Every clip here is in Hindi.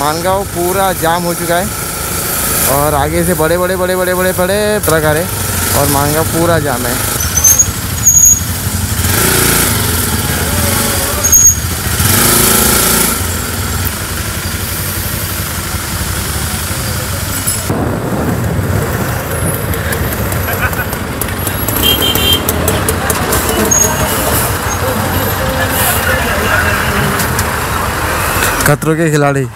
मानगांव पूरा जाम हो चुका है और आगे से बड़े बड़े बड़े बड़े बड़े बड़े ट्रक आ रहे और मानगांव पूरा जाम है। खतरों के खिलाड़ी।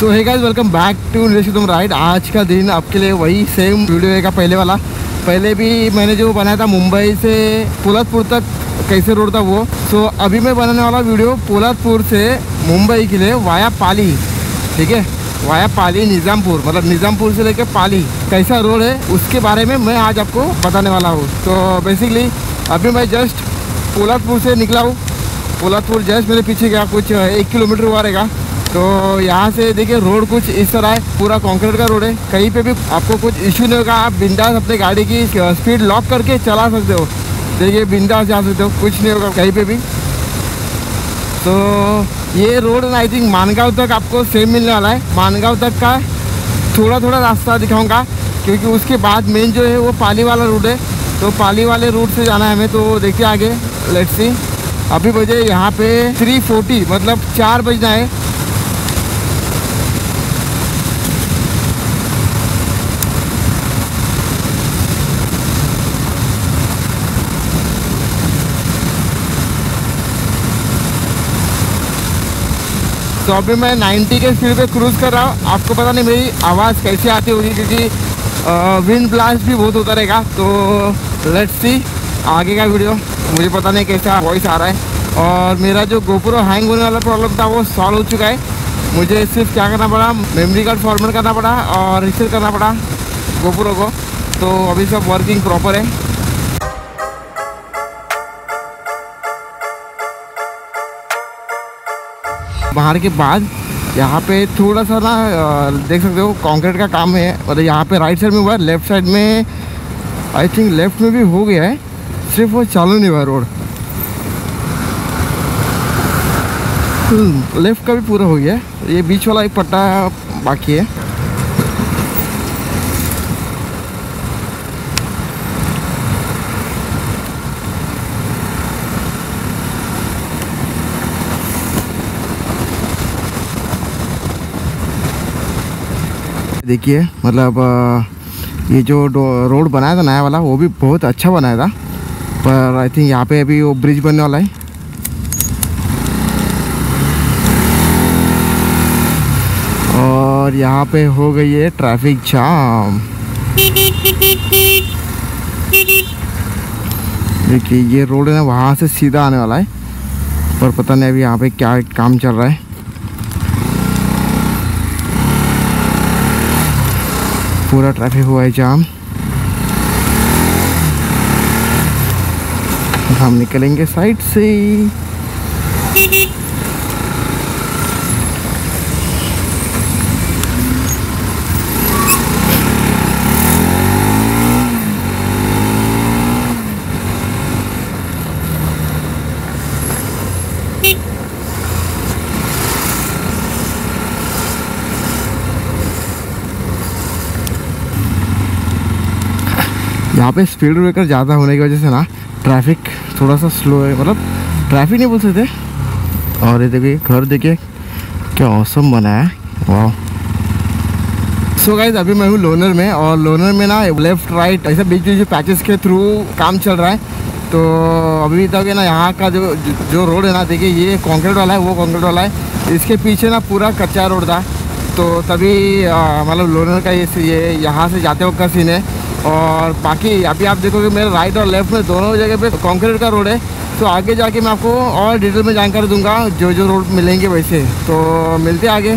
So hey guys, welcome back to Nishum ride. आज का दिन आपके लिए वही सेम वीडियो है का पहले वाला। पहले भी मैंने जो बनाया था मुंबई से पोलादपुर तक कैसे रोड था वो। सो अभी मैं बनाने वाला वीडियो पोलादपुर से मुंबई के लिए वाया पाली, ठीक है, वाया पाली निज़ामपुर, मतलब निज़ामपुर से लेकर पाली कैसा रोड है उसके बारे में मैं आज आपको बताने वाला हूँ। तो बेसिकली अभी मैं जस्ट पोलादपुर से निकला हूँ। पोलादपुर जस्ट मेरे पीछे गया, कुछ 1 किलोमीटर हुआ रहेगा। तो यहाँ से देखिए रोड कुछ इस तरह है, पूरा कंक्रीट का रोड है, कहीं पे भी आपको कुछ इश्यू नहीं होगा। आप बिंदास अपने गाड़ी की स्पीड लॉक करके चला सकते हो, देखिए बिंदास जा सकते हो, कुछ नहीं होगा कहीं पे भी। तो ये रोड आई थिंक मानगांव तक आपको सेम मिलने वाला है। मानगांव तक का थोड़ा थोड़ा रास्ता दिखाऊँगा क्योंकि उसके बाद मेन जो है वो पाली वाला रूट है। तो पाली वाले रूट से जाना है हमें। तो देखिए आगे, लेट्स सी। अभी बजे यहाँ पे 3:40, मतलब 4 बजना है। तो अभी मैं 90 के स्पीड पे क्रूज कर रहा हूँ। आपको पता नहीं मेरी आवाज़ कैसी आती होगी क्योंकि विंड ब्लास्ट भी बहुत होता रहेगा। तो लेट्स सी आगे का वीडियो, मुझे पता नहीं कैसा वॉइस आ रहा है। और मेरा जो GoPro हैंग होने वाला प्रॉब्लम था वो सॉल्व हो चुका है। मुझे सिर्फ क्या करना पड़ा, मेमोरी कार्ड फॉर्मेट करना पड़ा और रिसेट करना पड़ा GoPro को। तो अभी सब वर्किंग प्रॉपर है। बाहर के बाद यहाँ पे थोड़ा सा ना देख सकते हो कंक्रीट का काम है। मतलब यहाँ पे राइट साइड में हुआ, लेफ्ट साइड में आई थिंक लेफ्ट में भी हो गया है, सिर्फ वो चालू नहीं हुआ रोड। लेफ्ट का भी पूरा हो गया, ये बीच वाला एक पट्टा बाकी है। देखिए मतलब ये जो रोड बनाया था नया वाला वो भी बहुत अच्छा बनाया था, पर आई थिंक यहाँ पे अभी वो ब्रिज बनने वाला है। और यहाँ पे हो गई है ट्रैफिक जाम। देखिए ये रोड है ना, वहाँ से सीधा आने वाला है, पर पता नहीं अभी यहाँ पे क्या काम चल रहा है। पूरा ट्रैफिक हुआ है जाम। हम निकलेंगे साइड से। यहाँ पे स्पीड ब्रेकर ज़्यादा होने की वजह से ना ट्रैफिक थोड़ा सा स्लो है, मतलब ट्रैफिक नहीं बोल सकते। और ये देखिए घर, देखिए क्या औसम बना है, वाह। सो गाइस अभी मैं हूँ लोनर में, और लोनर में ना लेफ्ट राइट ऐसा बीच बीच पैचेस के थ्रू काम चल रहा है। तो अभी तक है ना यहाँ का जो रोड है ना, देखिए ये कॉन्क्रीट वाला है, वो कॉन्क्रीट वाला है, इसके पीछे ना पूरा कच्चा रोड था। तो तभी मतलब लोनर का ये यहाँ से जाते वक्त का सीन है। और बाकी अभी आप देखोगे मेरे राइट और लेफ्ट में दोनों जगह पे कंक्रीट का रोड है। तो आगे जाके मैं आपको और डिटेल में जानकारी दूंगा जो जो रोड मिलेंगे वैसे। तो मिलते आगे।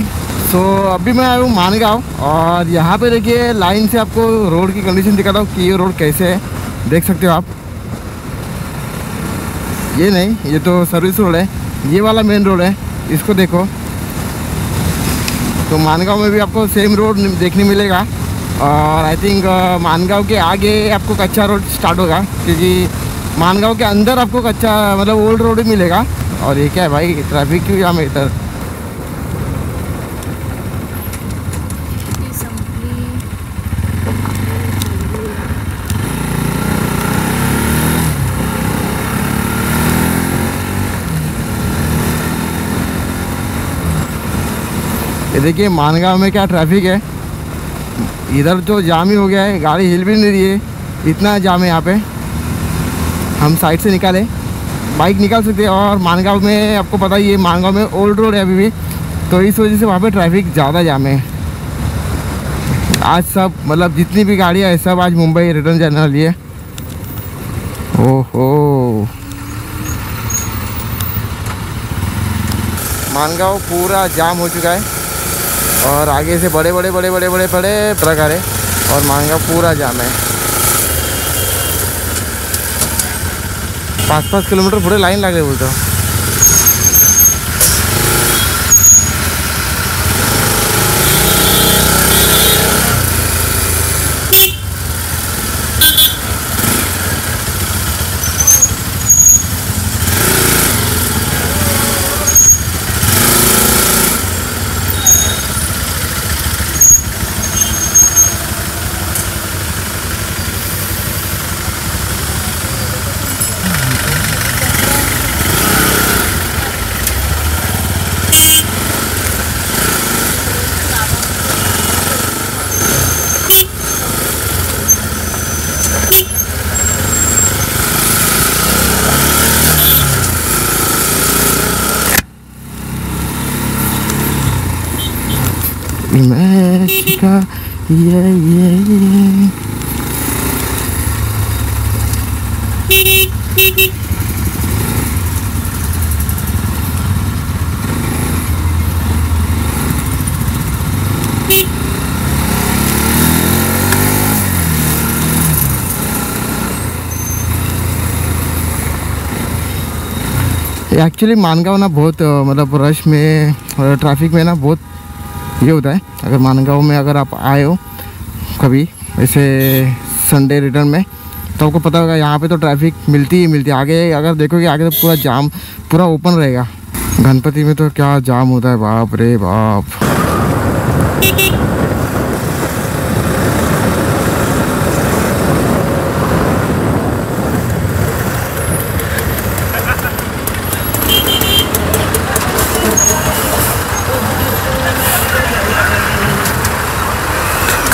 तो अभी मैं आया हूँ मानगांव, और यहाँ पे देखिए लाइन से आपको रोड की कंडीशन दिखाता हूँ कि ये रोड कैसे है, देख सकते हो आप। ये नहीं, ये तो सर्विस रोड है, ये वाला मेन रोड है, इसको देखो। तो मानगांव में भी आपको सेम रोड देखने मिलेगा। और आई थिंक मानगांव के आगे आपको कच्चा रोड स्टार्ट होगा, क्योंकि मानगांव के अंदर आपको कच्चा मतलब ओल्ड रोड ही मिलेगा। और ये क्या है भाई, ट्रैफिक क्यों जाम है इधर। ये देखिए मानगांव में क्या ट्रैफिक है, इधर तो जाम ही हो गया है, गाड़ी हिल भी नहीं रही है, इतना जाम है यहाँ पे। हम साइड से निकाले, बाइक निकाल सकते हैं। और मानगांव में आपको पता ही है, मानगांव में ओल्ड रोड है अभी भी, तो इस वजह से वहाँ पे ट्रैफिक ज़्यादा जाम है। आज सब मतलब जितनी भी गाड़ियाँ है सब आज मुंबई रिटर्न जाने वाली है। ओहो, मानगांव पूरा जाम हो चुका है और आगे से बड़े बड़े बड़े बड़े बड़े बड़े ट्रक आ रहे और मानगांव पूरा जाम है। 5-5 किलोमीटर पूरे लाइन लग रही है बोलते हो। एक्चुअली मानगांव ना बहुत मतलब रश में और ट्रैफिक में ना बहुत ये होता है। अगर मानगांव में अगर आप आए हो कभी ऐसे संडे रिटर्न में तो आपको पता होगा यहाँ पे तो ट्रैफिक मिलती ही मिलती है। आगे अगर देखोगे आगे तो पूरा जाम पूरा ओपन रहेगा। गणपति में तो क्या जाम होता है, बाप रे बाप।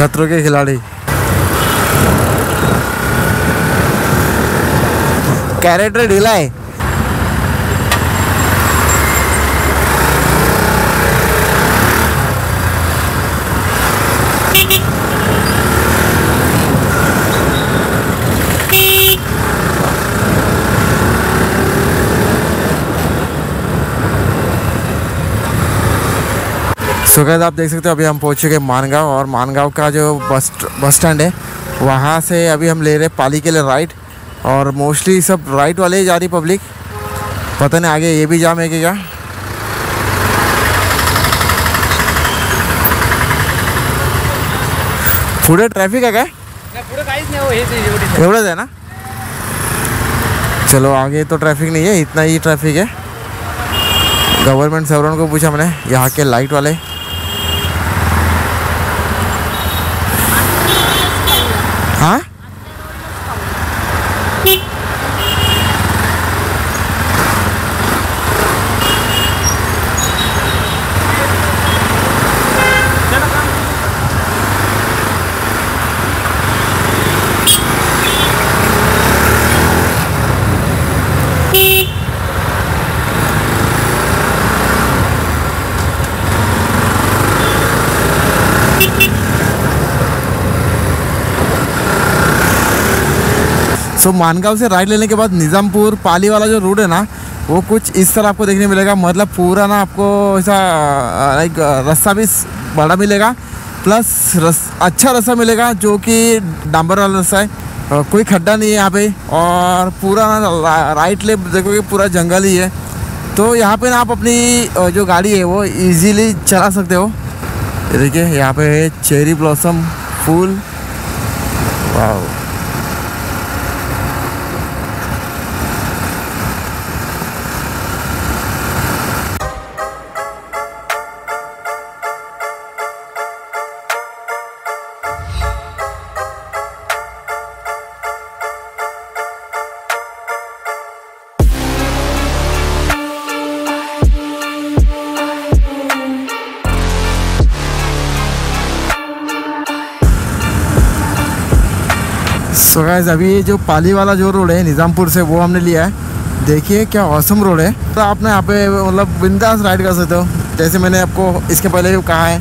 खतरों के खिलाड़ी कैरेक्टर ढीला है। सो गाइस आप देख सकते हो अभी हम पहुँच चुके हैं मानगांव, और मानगांव का जो बस स्टैंड है वहाँ से अभी हम ले रहे हैं पाली के लिए राइट। और मोस्टली सब राइट वाले ही जा रही पब्लिक, पता नहीं आगे ये भी जाम है कि क्या। पुढे ट्रॅफिक आहे काय? पुढे काहीच नाही, एवढंच आहे ना। चलो आगे तो ट्रैफिक नहीं है, इतना ही ट्रैफिक है। गवर्नमेंट सर्वेंट को पूछा हमने यहाँ के लाइट वाले। हाँ सो मानगांव से राइट लेने के बाद निज़ामपुर पाली वाला जो रूट है ना वो कुछ इस तरह आपको देखने मिलेगा। मतलब पूरा ना आपको ऐसा लाइक रास्ता भी बड़ा मिलेगा, प्लस अच्छा रास्ता मिलेगा जो कि डांबर वाला रास्ता है। कोई खड्डा नहीं है यहाँ पे, और पूरा राइट ले देखोगे पूरा जंगल ही है। तो यहाँ पे ना आप अपनी जो गाड़ी है वो ईजीली चला सकते हो। देखिए यहाँ पे है चेरी ब्लॉसम फूल, वाह। सो गाइस अभी जो पाली वाला जो रोड है निज़ामपुर से वो हमने लिया है। देखिए क्या औसम रोड है। तो आपने यहाँ पे मतलब बिंदास राइड कर सकते हो, जैसे मैंने आपको इसके पहले भी कहा है।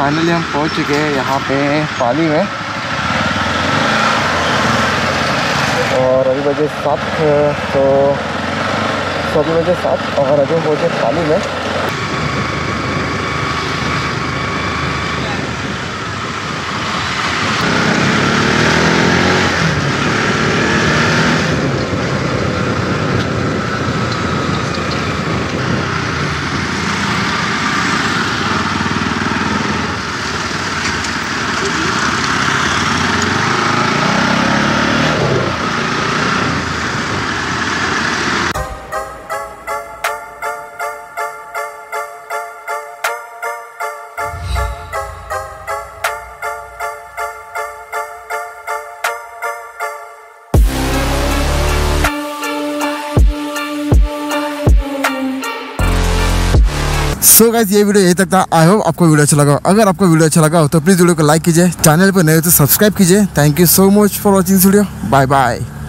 फाइनली हम पहुंच चुके हैं यहाँ पे पाली में और अभी बजे 7, तो सभी बजे 7 और अभी हम पहुँचे पाली में। सो गाइस ये वीडियो यहीं तक था। आई होप आपको वीडियो अच्छा लगा। अगर आपको वीडियो अच्छा लगा हो तो प्लीज़ वीडियो को लाइक कीजिए, चैनल पर नए हो तो सब्सक्राइब कीजिए। Thank you so much for watching video. Bye bye.